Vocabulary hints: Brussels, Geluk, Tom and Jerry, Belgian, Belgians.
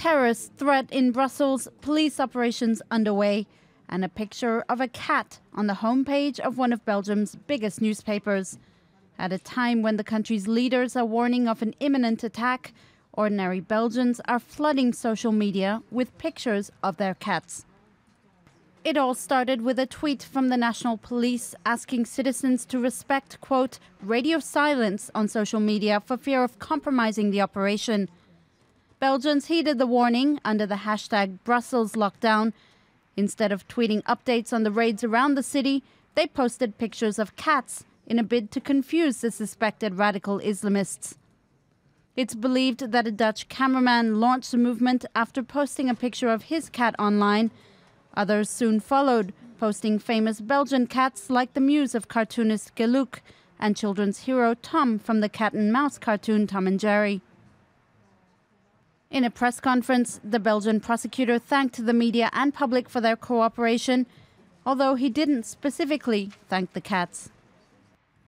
terrorist threat in Brussels, police operations underway, and a picture of a cat on the homepage of one of Belgium's biggest newspapers. At a time when the country's leaders are warning of an imminent attack, ordinary Belgians are flooding social media with pictures of their cats. It all started with a tweet from the national police asking citizens to respect, quote, radio silence on social media for fear of compromising the operation. Belgians heeded the warning under the hashtag Brussels lockdown. Instead of tweeting updates on the raids around the city, they posted pictures of cats in a bid to confuse the suspected radical Islamists. It's believed that a Dutch cameraman launched the movement after posting a picture of his cat online. Others soon followed, posting famous Belgian cats like the muse of cartoonist Geluk and children's hero Tom from the cat and mouse cartoon Tom and Jerry. In a press conference, the Belgian prosecutor thanked the media and public for their cooperation, although he didn't specifically thank the cats.